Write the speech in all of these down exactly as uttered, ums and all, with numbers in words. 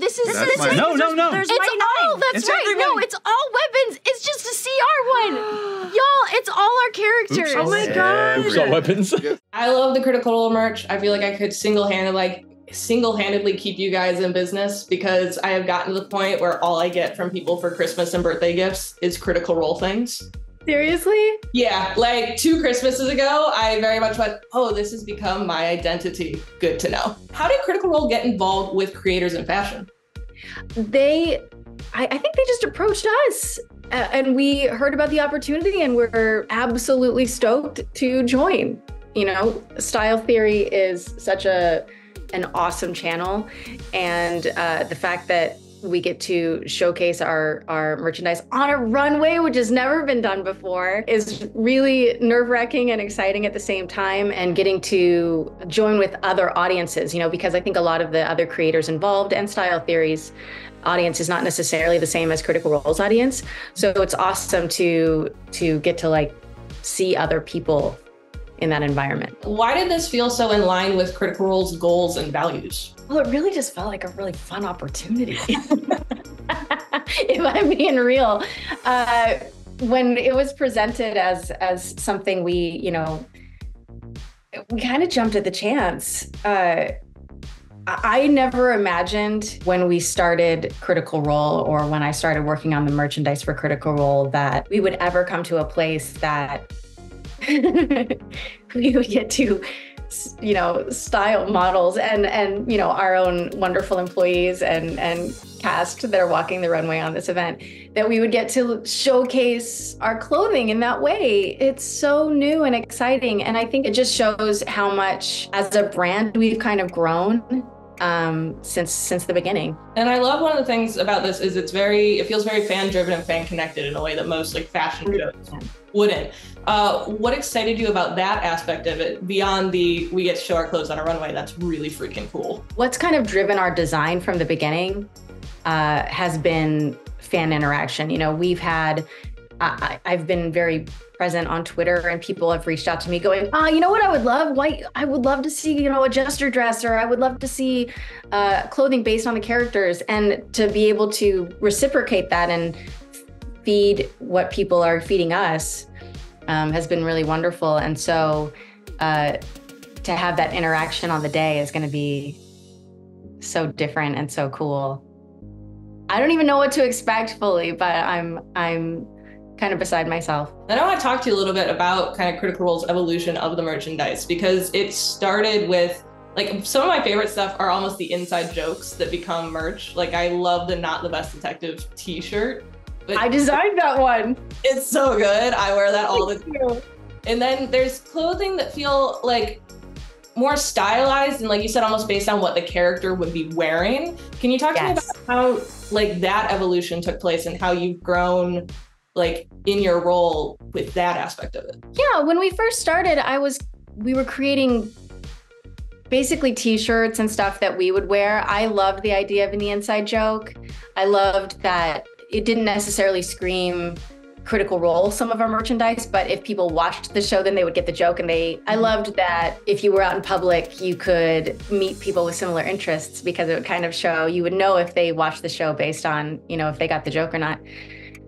this is this is no, no, no. There's it's all nine. That's it's right. Everyone. No, it's all weapons. It's just a C R one, y'all. It's all our characters. Oops, oh my god. Oops, all weapons. I love the Critical Role merch. I feel like I could single-handed, like single-handedly keep you guys in business because I have gotten to the point where all I get from people for Christmas and birthday gifts is Critical Role things. Seriously? Yeah, like two Christmases ago, I very much went, oh, this has become my identity. Good to know. How did Critical Role get involved with Creators in Fashion? They, I, I think they just approached us uh, and we heard about the opportunity and we're absolutely stoked to join. You know, Style Theory is such a an awesome channel. And uh, the fact that we get to showcase our, our merchandise on a runway, which has never been done before, is really nerve-wracking and exciting at the same time, and getting to join with other audiences, you know, because I think a lot of the other creators involved and Style Theory's audience is not necessarily the same as Critical Role's audience. So it's awesome to to get to like see other people in that environment. Why did this feel so in line with Critical Role's goals and values? Well, it really just felt like a really fun opportunity. If I'm being real, uh, when it was presented as as something we, you know, we kind of jumped at the chance. Uh, I never imagined when we started Critical Role or when I started working on the merchandise for Critical Role that we would ever come to a place that we would get to, you know, style models and, and, you know, our own wonderful employees and, and cast that are walking the runway on this event, that we would get to showcase our clothing in that way. It's so new and exciting. And I think it just shows how much as a brand we've kind of grown um, since, since the beginning. And I love one of the things about this is it's very, it feels very fan driven and fan connected in a way that most like fashion shows wouldn't. Uh, what excited you about that aspect of it beyond the, we get to show our clothes on a runway? That's really freaking cool. What's kind of driven our design from the beginning uh, has been fan interaction. You know, we've had, I, I've been very present on Twitter and people have reached out to me going, ah, oh, you know what I would love? Why I would love to see, you know, a Jester dress, or I would love to see uh, clothing based on the characters, and to be able to reciprocate that and feed what people are feeding us um, has been really wonderful. And so uh, to have that interaction on the day is going to be so different and so cool. I don't even know what to expect fully, but I'm, I'm kind of beside myself. And I want to talk to you a little bit about kind of Critical Role's evolution of the merchandise, because it started with, like, some of my favorite stuff are almost the inside jokes that become merch. Like, I love the Not the Best Detective t-shirt. But I designed that one. It's so good. I wear that all the time. And then there's clothing that feel like more stylized and, like you said, almost based on what the character would be wearing. Can you talk yes. to me about how like that evolution took place and how you've grown like in your role with that aspect of it? Yeah, when we first started, I was we were creating basically t-shirts and stuff that we would wear. I loved the idea of an inside joke. I loved that it didn't necessarily scream Critical Role, some of our merchandise, but if people watched the show, then they would get the joke. And they, I loved that if you were out in public, you could meet people with similar interests, because it would kind of show, you would know if they watched the show based on, you know, if they got the joke or not.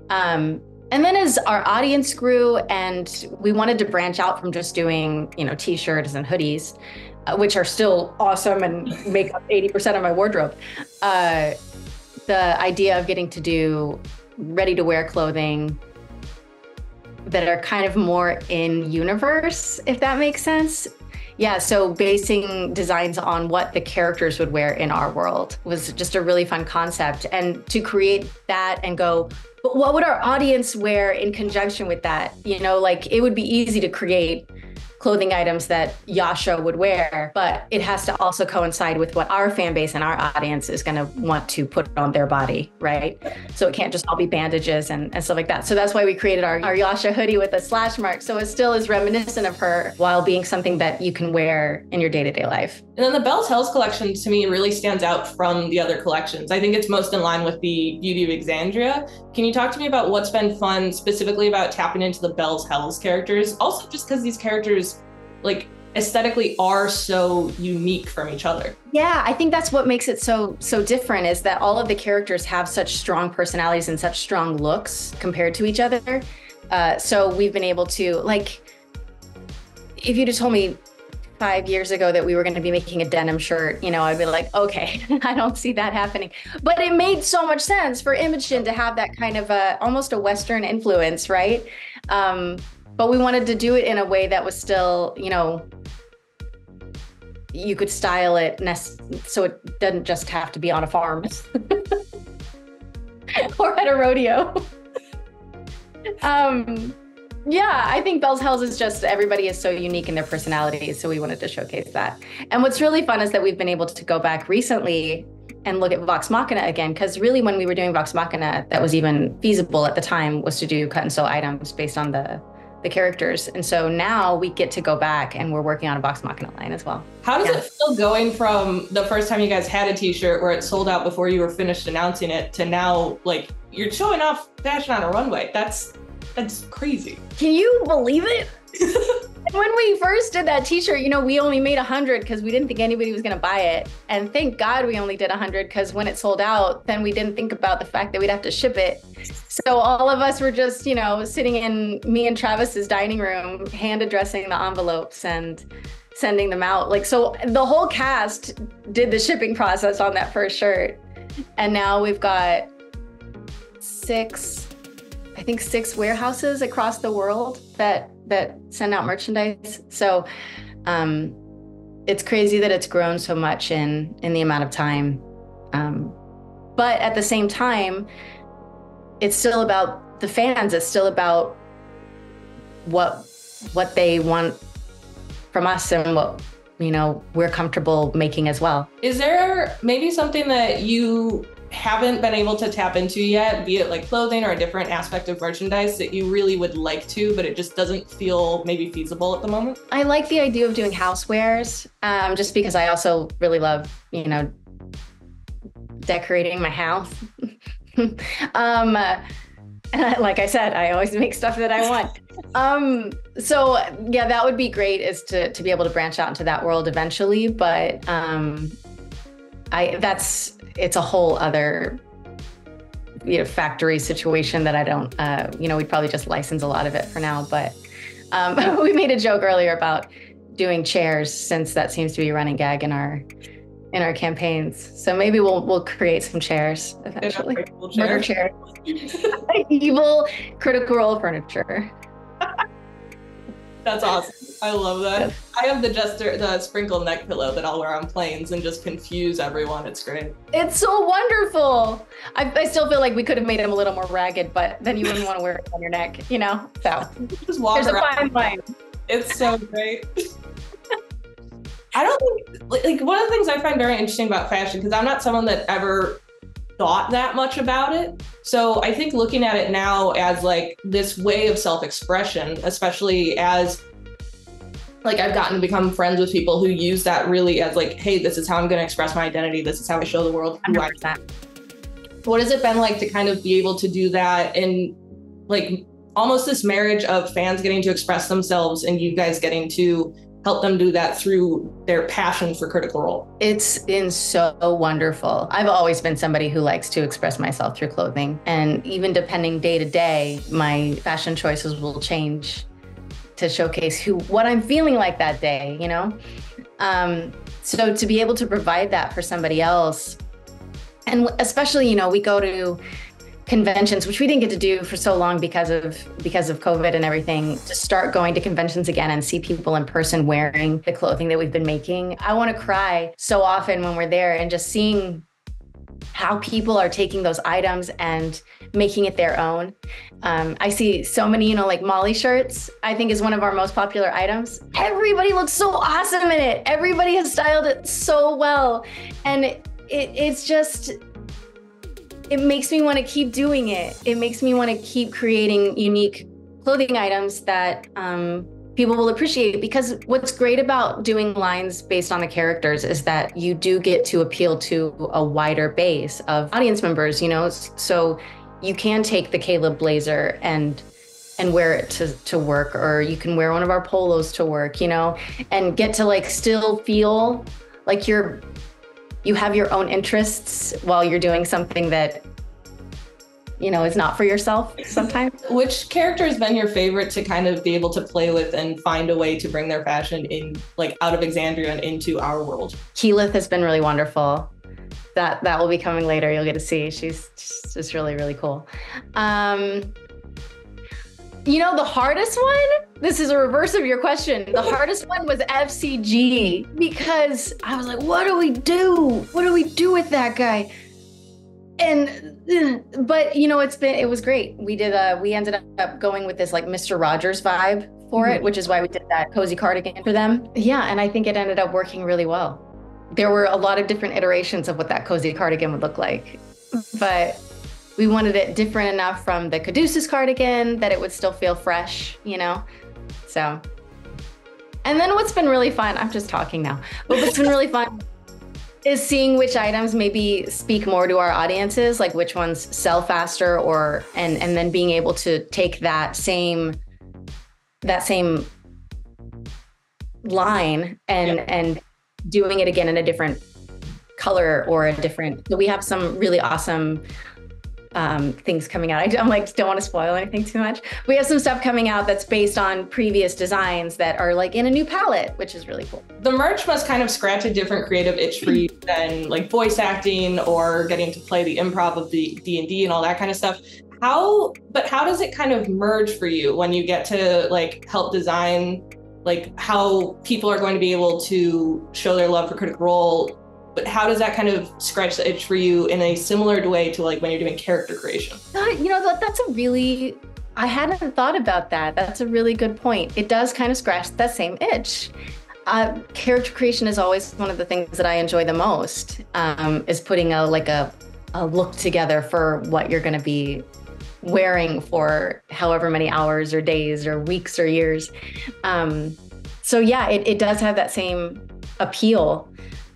Um, and then as our audience grew and we wanted to branch out from just doing, you know, t-shirts and hoodies, uh, which are still awesome and make up eighty percent of my wardrobe. Uh, The idea of getting to do ready-to-wear clothing that are kind of more in universe, if that makes sense. Yeah, so basing designs on what the characters would wear in our world was just a really fun concept. And to create that and go, but what would our audience wear in conjunction with that? You know, like it would be easy to create clothing items that Yasha would wear, but it has to also coincide with what our fan base and our audience is gonna want to put on their body, right? So it can't just all be bandages and, and stuff like that. So that's why we created our, our Yasha hoodie with a slash mark. So it still is reminiscent of her while being something that you can wear in your day-to-day life. And then the Bell's Hells collection to me really stands out from the other collections. I think it's most in line with the beauty of Exandria. Can you talk to me about what's been fun specifically about tapping into the Bell's Hells characters? Also just because these characters like aesthetically are so unique from each other. Yeah, I think that's what makes it so so different, is that all of the characters have such strong personalities and such strong looks compared to each other. Uh, so we've been able to, like, if you just told me five years ago that we were going to be making a denim shirt, you know, I'd be like, okay, I don't see that happening. But it made so much sense for Imogen to have that kind of a, almost a Western influence, right? Um, but we wanted to do it in a way that was still, you know, you could style it so it doesn't just have to be on a farm or at a rodeo. um, yeah, I think Bell's Hells is just, everybody is so unique in their personalities, so we wanted to showcase that. And what's really fun is that we've been able to go back recently and look at Vox Machina again, because really when we were doing Vox Machina, that was even feasible at the time, was to do cut and sew items based on the the characters. And so now we get to go back and we're working on a Vox Machina line as well. How does yeah. it feel going from the first time you guys had a t-shirt where it sold out before you were finished announcing it to now, like, you're showing off fashion on a runway? That's, that's crazy. Can you believe it? When we first did that t-shirt, you know, we only made a hundred because we didn't think anybody was going to buy it. And thank God we only did a hundred, because when it sold out, then we didn't think about the fact that we'd have to ship it. So all of us were just, you know, sitting in me and Travis's dining room, hand addressing the envelopes and sending them out. Like, so the whole cast did the shipping process on that first shirt. And now we've got six, I think six warehouses across the world that that send out merchandise. So um, it's crazy that it's grown so much in, in the amount of time. Um, but at the same time, it's still about the fans. It's still about what what they want from us and what, you know, we're comfortable making as well. Is there maybe something that you haven't been able to tap into yet, be it like clothing or a different aspect of merchandise that you really would like to, but it just doesn't feel maybe feasible at the moment? I like the idea of doing housewares, um, just because I also really love, you know, decorating my house. um, uh, like I said, I always make stuff that I want. um, so yeah, that would be great, is to, to be able to branch out into that world eventually. But um, I that's, it's a whole other, you know, factory situation that I don't, uh, you know, we'd probably just license a lot of it for now. But um, we made a joke earlier about doing chairs, since that seems to be a running gag in our in our campaigns. So maybe we'll we'll create some chairs eventually. Murder chairs. Evil Critical Role furniture. That's awesome. I love that. I have the Jester, the sprinkle neck pillow that I'll wear on planes and just confuse everyone. It's great. It's so wonderful. I, I still feel like we could have made him a little more ragged, but then you wouldn't want to wear it on your neck, you know? So just walk there's around. A fine line. It's so great. I don't think, like, one of the things I find very interesting about fashion, because I'm not someone that ever thought that much about it. So I think looking at it now as like this way of self-expression, especially as like I've gotten to become friends with people who use that really as like, hey, this is how I'm going to express my identity. This is how I show the world who I am. What has it been like to kind of be able to do that, and like almost this marriage of fans getting to express themselves and you guys getting to help them do that through their passion for Critical Role? It's been so wonderful. I've always been somebody who likes to express myself through clothing. And even depending day to day, my fashion choices will change to showcase who, what I'm feeling like that day, you know? Um, so to be able to provide that for somebody else, and especially, you know, we go to conventions, which we didn't get to do for so long because of because of COVID and everything, to start going to conventions again and see people in person wearing the clothing that we've been making. I want to cry so often when we're there, and just seeing how people are taking those items and making it their own. Um, I see so many, you know, like Molly shirts, I think is one of our most popular items. Everybody looks so awesome in it. Everybody has styled it so well. And it, it, it's just, it makes me want to keep doing it. It makes me want to keep creating unique clothing items that um, people will appreciate, because what's great about doing lines based on the characters is that you do get to appeal to a wider base of audience members, you know? So you can take the Caleb blazer and and wear it to, to work, or you can wear one of our polos to work, you know, and get to like still feel like you're, you have your own interests while you're doing something that, you know, is not for yourself sometimes. Which character has been your favorite to kind of be able to play with and find a way to bring their fashion in, like out of Exandria and into our world? Keyleth has been really wonderful. That that will be coming later. You'll get to see. She's just really, really cool. Um, you know, the hardest one, this is a reverse of your question. The hardest one was F C G, because I was like, what do we do? What do we do with that guy? And, but you know, it's been, it was great. We did, uh, we ended up going with this like Mister Rogers vibe for it, which is why we did that cozy cardigan for them. Yeah, and I think it ended up working really well. There were a lot of different iterations of what that cozy cardigan would look like, but we wanted it different enough from the Caduceus cardigan that it would still feel fresh, you know? So, and then what's been really fun, I'm just talking now, but what's been really fun is seeing which items maybe speak more to our audiences, like which ones sell faster, or, and, and then being able to take that same, that same line and, yeah. and, doing it again in a different color or a different, so we have some really awesome um, things coming out. I, I'm like, don't want to spoil anything too much. We have some stuff coming out that's based on previous designs that are like in a new palette, which is really cool. The merch must kind of scratch a different creative itch for you than like voice acting or getting to play the improv of the D and D and all that kind of stuff. How, but how does it kind of merge for you when you get to like help design like how people are going to be able to show their love for Critical Role, but how does that kind of scratch the itch for you in a similar way to like when you're doing character creation? You know, that, that's a really, I hadn't thought about that. That's a really good point. It does kind of scratch that same itch. Uh, character creation is always one of the things that I enjoy the most, um, is putting a like a, a look together for what you're gonna be wearing for however many hours or days or weeks or years. Um, so yeah, it, it does have that same appeal.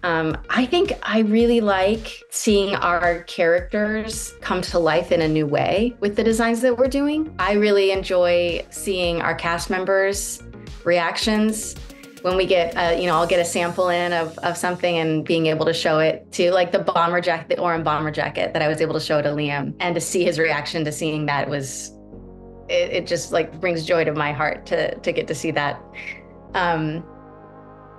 Um, I think I really like seeing our characters come to life in a new way with the designs that we're doing. I really enjoy seeing our cast members' reactions when we get, uh, you know, I'll get a sample in of, of something and being able to show it to like the bomber jacket, the Orym bomber jacket that I was able to show to Liam, and to see his reaction to seeing that was, it, it just like brings joy to my heart to, to get to see that. Um,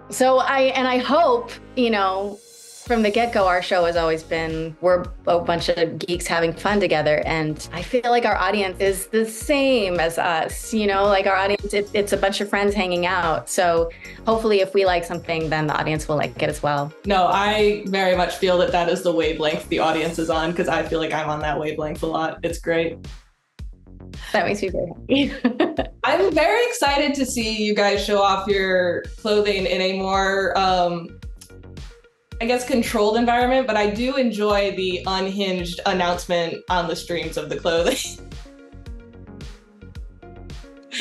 so I, and I hope, you know, from the get-go, our show has always been, we're a bunch of geeks having fun together. And I feel like our audience is the same as us, you know, like our audience, it, it's a bunch of friends hanging out. So hopefully if we like something, then the audience will like it as well. No, I very much feel that that is the wavelength the audience is on, because I feel like I'm on that wavelength a lot. It's great. That makes me very happy. I'm very excited to see you guys show off your clothing in a more, um, I guess, controlled environment, but I do enjoy the unhinged announcement on the streams of the clothing.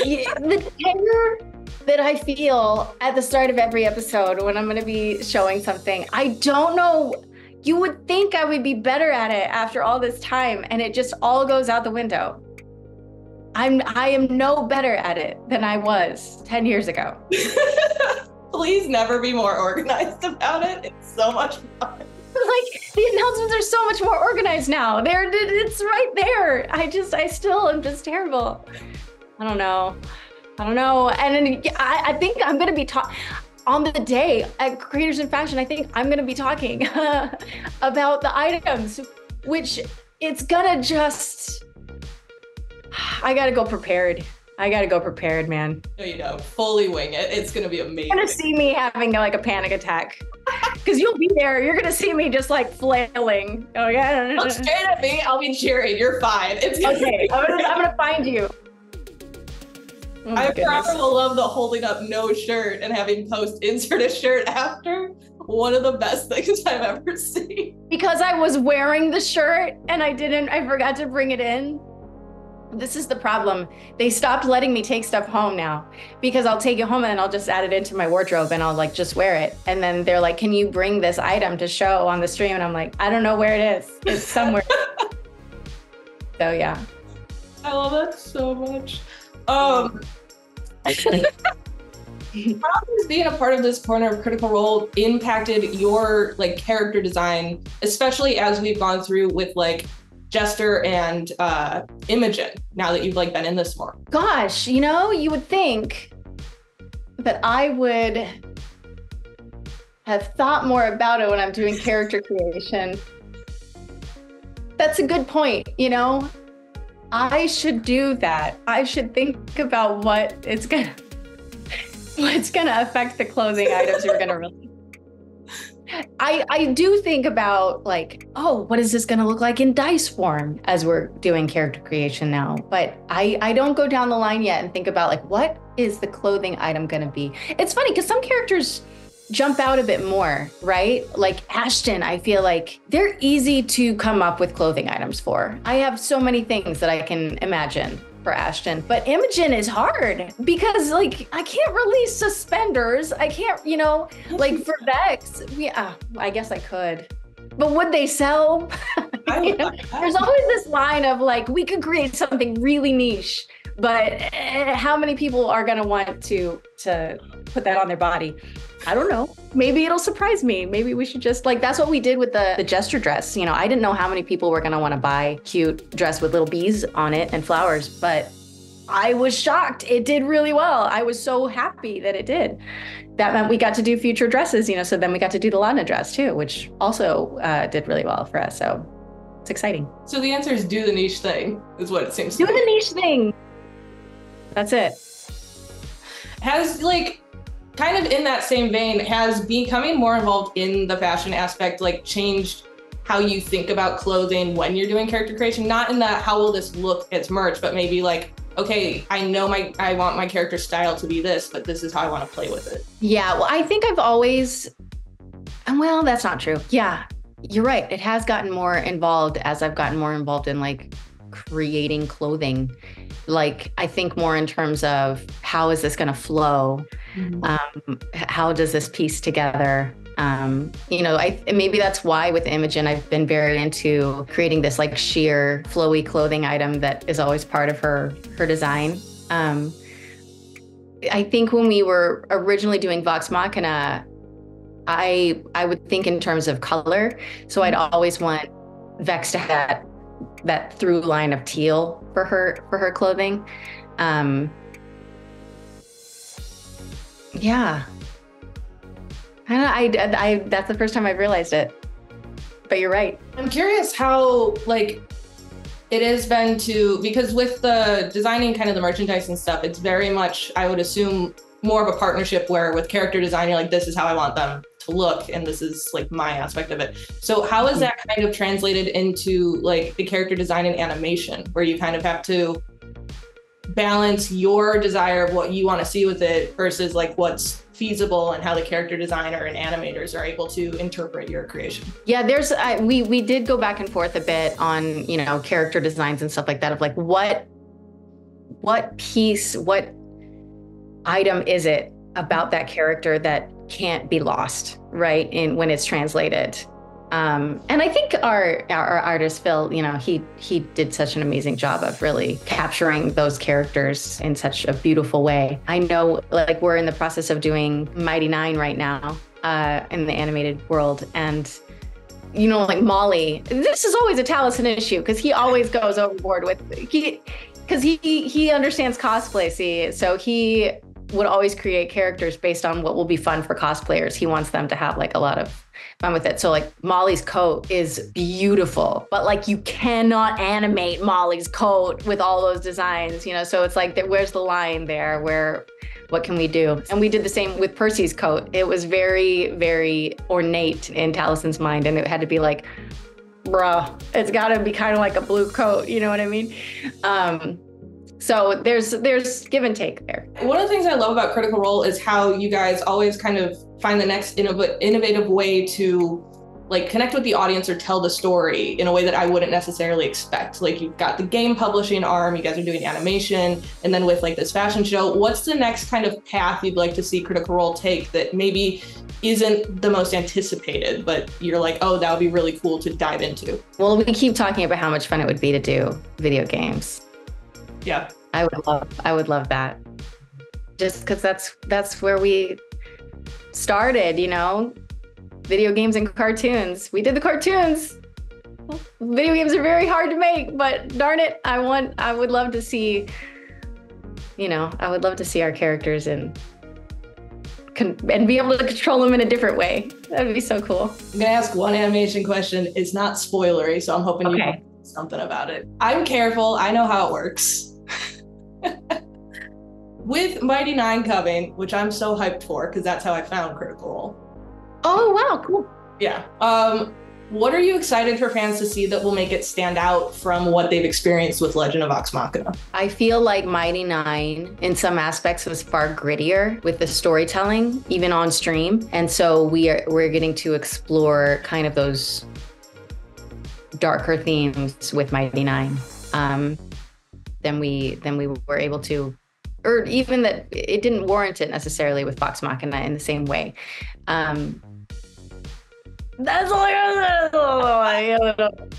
Yeah, the terror that I feel at the start of every episode when I'm gonna be showing something, I don't know, you would think I would be better at it after all this time, and it just all goes out the window. I'm, I am no better at it than I was ten years ago. Please never be more organized about it. It's so much fun. Like, the announcements are so much more organized now. They're, it's right there. I just, I still am just terrible. I don't know. I don't know. And I, I think I'm going to be talking on the day at Creators in Fashion. I think I'm going to be talking uh, about the items, which it's going to just, I got to go prepared. I gotta go prepared, man. No, you don't. Fully wing it. It's gonna be amazing. You're gonna see me having like a panic attack. Cause you'll be there. You're gonna see me just like flailing. Oh yeah. Look straight at me. I'll be cheering. You're fine. It's gonna okay. I'm gonna, I'm gonna find you. Oh, I forever will love the holding up no shirt and having Post insert a shirt after. One of the best things I've ever seen. Because I was wearing the shirt and I didn't. I forgot to bring it in. This is the problem. They stopped letting me take stuff home now, because I'll take it home and I'll just add it into my wardrobe and I'll like just wear it. And then they're like, can you bring this item to show on the stream? And I'm like, I don't know where it is. It's somewhere. So yeah. I love that so much. Um, how has being a part of this corner of Critical Role impacted your like character design, especially as we've gone through with like Jester and uh, Imogen, now that you've like been in this more? Gosh, you know, you would think that I would have thought more about it when I'm doing character creation. That's a good point, you know? I should do that. I should think about what it's gonna, what's gonna affect the clothing items you're gonna release. I, I do think about like, oh, what is this gonna look like in dice form as we're doing character creation now? But I, I don't go down the line yet and think about like, what is the clothing item gonna be? It's funny, because some characters jump out a bit more, right? Like Ashton, I feel like they're easy to come up with clothing items for. I have so many things that I can imagine for Ashton, but Imogen is hard because like, I can't release suspenders. I can't, you know, like for Vex, yeah, I guess I could, but would they sell? You know, there's always this line of like, we could create something really niche, but how many people are gonna want to to put that on their body? I don't know. Maybe it'll surprise me. Maybe we should just like, that's what we did with the, the Jester dress. You know, I didn't know how many people were gonna wanna buy cute dress with little bees on it and flowers, but I was shocked. It did really well. I was so happy that it did. That meant we got to do future dresses, you know, so then we got to do the Lana dress too, which also uh, did really well for us. So it's exciting. So the answer is do the niche thing is what it seems to be. Do the niche thing. That's it. Has like, kind of in that same vein, has becoming more involved in the fashion aspect like changed how you think about clothing when you're doing character creation? Not in the how will this look as merch, but maybe like, okay, I know my I want my character style to be this, but this is how I want to play with it. Yeah, well, I think I've always, well, that's not true. Yeah, you're right. It has gotten more involved as I've gotten more involved in like creating clothing. Like, I think more in terms of how is this going to flow? Mm-hmm. Um, how does this piece together? Um, you know, I, maybe that's why with Imogen, I've been very into creating this like sheer flowy clothing item that is always part of her, her design. Um, I think when we were originally doing Vox Machina, I, I would think in terms of color. So I'd always want Vex to have that through line of teal for her for her clothing. Um, yeah, I don't know, I, I, that's the first time I've realized it, but you're right. I'm curious how like it has been to, because with the designing kind of the merchandise and stuff, it's very much, I would assume, more of a partnership where with character design, you're like, this is how I want them to look, and this is like my aspect of it. So how is that kind of translated into like the character design and animation, where you kind of have to balance your desire of what you want to see with it versus like what's feasible and how the character designer and animators are able to interpret your creation? Yeah, there's I, we we did go back and forth a bit on, you know, character designs and stuff like that, of like what what piece, what item is it about that character that can't be lost, right, in when it's translated. Um, and I think our, our our artist Phil, you know, he he did such an amazing job of really capturing those characters in such a beautiful way. I know, like, we're in the process of doing Mighty Nein right now uh, in the animated world, and you know, like Molly, this is always a Taliesin issue because he always goes overboard with he because he he understands cosplay. See, so he would always create characters based on what will be fun for cosplayers. He wants them to have like a lot of fun with it. So like Molly's coat is beautiful, but like you cannot animate Molly's coat with all those designs, you know? So it's like, where's the line there? Where, what can we do? And we did the same with Percy's coat. It was very, very ornate in Taliesin's mind. And it had to be like, bruh, it's gotta be kind of like a blue coat. You know what I mean? Um, So there's there's give and take there. One of the things I love about Critical Role is how you guys always kind of find the next innov- innovative way to like connect with the audience or tell the story in a way that I wouldn't necessarily expect. Like, you've got the game publishing arm, you guys are doing animation, and then with like this fashion show, what's the next kind of path you'd like to see Critical Role take that maybe isn't the most anticipated, but you're like, oh, that would be really cool to dive into? Well, we keep talking about how much fun it would be to do video games. Yeah. I would love, I would love that. Just because that's that's where we started, you know, video games and cartoons. We did the cartoons. Video games are very hard to make, but darn it, I want, I would love to see, you know, I would love to see our characters and and be able to control them in a different way. That'd be so cool. I'm gonna ask one animation question. It's not spoilery, so I'm hoping okay. you know something about it. I'm careful. I know how it works. With Mighty Nein coming, which I'm so hyped for, because that's how I found Critical Role. Oh, wow, cool. Yeah. Um, what are you excited for fans to see that will make it stand out from what they've experienced with Legend of Vox Machina? I feel like Mighty Nein, in some aspects, was far grittier with the storytelling, even on stream. And so we are, we're getting to explore kind of those darker themes with Mighty Nein um, than, we, than we were able to, or even that it didn't warrant it necessarily with Vox Machina in the same way. Um, that's all I got.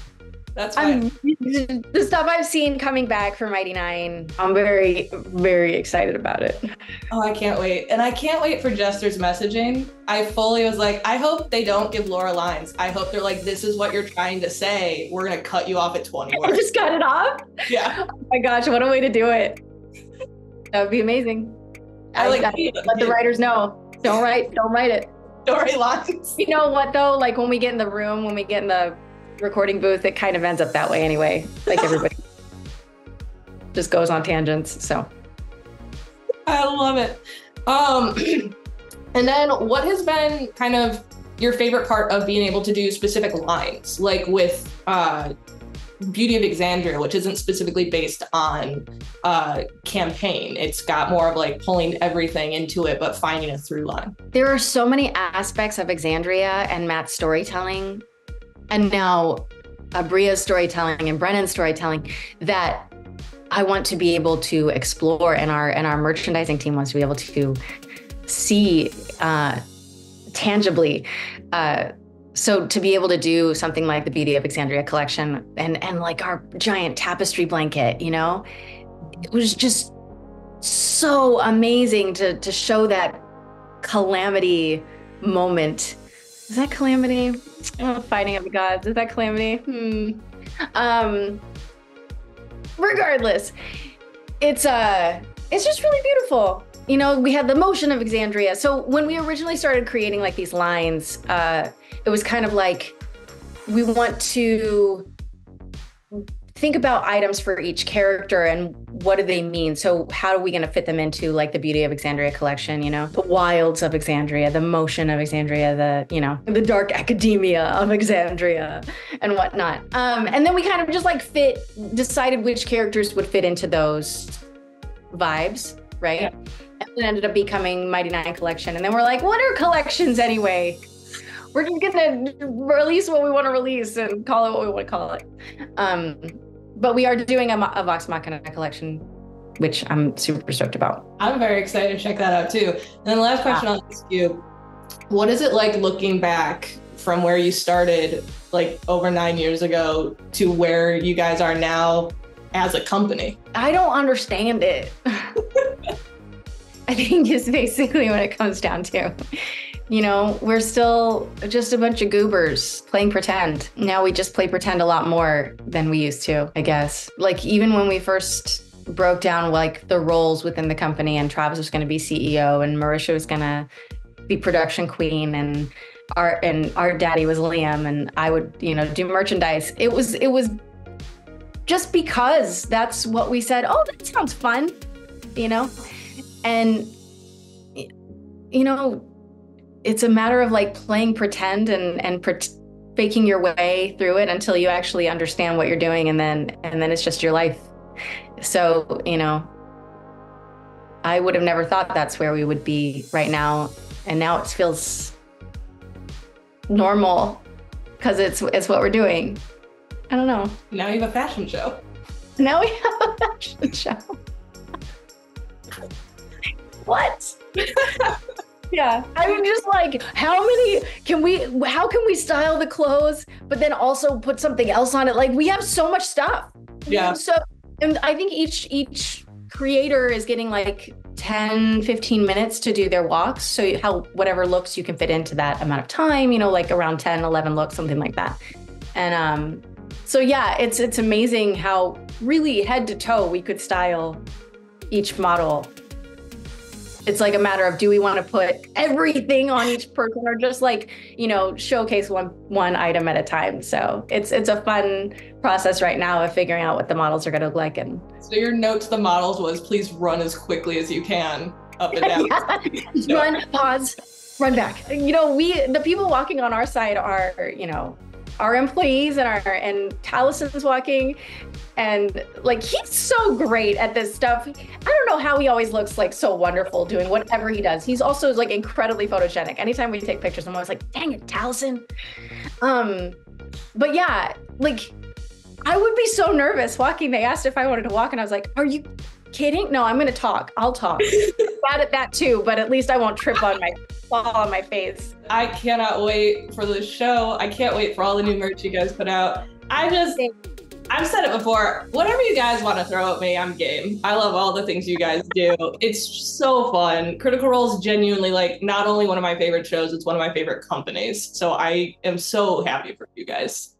That's fine. I'm, the stuff I've seen coming back for Mighty Nein, I'm very, very excited about it. Oh, I can't wait. And I can't wait for Jester's messaging. I fully was like, I hope they don't give Laura lines. I hope they're like, this is what you're trying to say. We're gonna cut you off at twenty words. I just cut it off? Yeah. Oh my gosh, what a way to do it. That would be amazing. I, I like that. Let the writers know. Don't write, don't write it. Don't write lines. You know what though? Like when we get in the room, when we get in the recording booth, it kind of ends up that way anyway. Like everybody just goes on tangents. So I love it. Um, and then what has been kind of your favorite part of being able to do specific lines, like with uh Beauty of Exandria, which isn't specifically based on uh campaign. It's got more of like pulling everything into it, but finding a through line. There are so many aspects of Exandria and Matt's storytelling, and now Abria's storytelling and Brennan's storytelling, that I want to be able to explore, and our and our merchandising team wants to be able to see uh, tangibly. Uh, So to be able to do something like the Beauty of Exandria collection and, and like our giant tapestry blanket, you know, it was just so amazing to, to show that calamity moment. Is that calamity? Oh, fighting of the gods, is that calamity? Hmm. Um, regardless, it's, uh, it's just really beautiful. You know, we had the motion of Exandria. So when we originally started creating like these lines, uh, it was kind of like, we want to think about items for each character and what do they mean? So how are we gonna fit them into like the Beauty of Exandria collection, you know? The wilds of Exandria, the motion of Exandria, the, you know, the dark academia of Exandria and whatnot. Um, and then we kind of just like fit, decided which characters would fit into those vibes, right? Yeah. And it ended up becoming Mighty Nein collection. And then we're like, what are collections anyway? We're just gonna release what we want to release and call it what we want to call it. Um, but we are doing a, a Vox Machina collection, which I'm super stoked about. I'm very excited to check that out too. And then the last question I'll ask you, what is it like looking back from where you started like over nine years ago to where you guys are now as a company? I don't understand it. I think it's basically what it comes down to. You know, we're still just a bunch of goobers playing pretend. Now we just play pretend a lot more than we used to, I guess. Like even when we first broke down like the roles within the company, and Travis was gonna be C E O and Marisha was gonna be production queen, and art and art daddy was Liam, and I would, you know, do merchandise. It was, it was just because that's what we said, oh, that sounds fun, you know? And, you know, it's a matter of like playing pretend and and pre faking your way through it until you actually understand what you're doing, and then and then it's just your life. So, you know, I would have never thought that's where we would be right now, and now it feels normal because it's it's what we're doing. I don't know. Now you have a fashion show. Now we have a fashion show. What? Yeah, I'm just like, how many can we, how can we style the clothes, but then also put something else on it? Like we have so much stuff. Yeah. So, and I think each, each creator is getting like ten, fifteen minutes to do their walks. So how whatever looks you can fit into that amount of time, you know, like around ten, eleven looks, something like that. And um, so, yeah, it's it's amazing how really head to toe we could style each model. It's like a matter of, do we want to put everything on each person or just like, you know, showcase one one item at a time. So it's it's a fun process right now of figuring out what the models are going to look like. And so your note to the models was, please run as quickly as you can up and down. Yeah. Run, pause, run back. You know, we the people walking on our side are, you know, our employees and our and Taliesin's walking. And like, he's so great at this stuff. I don't know how he always looks like so wonderful doing whatever he does. He's also like incredibly photogenic. Anytime we take pictures, I'm always like, dang it, Taliesin. Um, but yeah, like I would be so nervous walking. They asked if I wanted to walk and I was like, are you kidding? No, I'm gonna talk, I'll talk. I'm bad at that too, but at least I won't trip on my, fall on my face. I cannot wait for this show. I can't wait for all the new merch you guys put out. I just, I've said it before, whatever you guys want to throw at me, I'm game. I love all the things you guys do. It's so fun. Critical Role is genuinely like not only one of my favorite shows, it's one of my favorite companies. So I am so happy for you guys.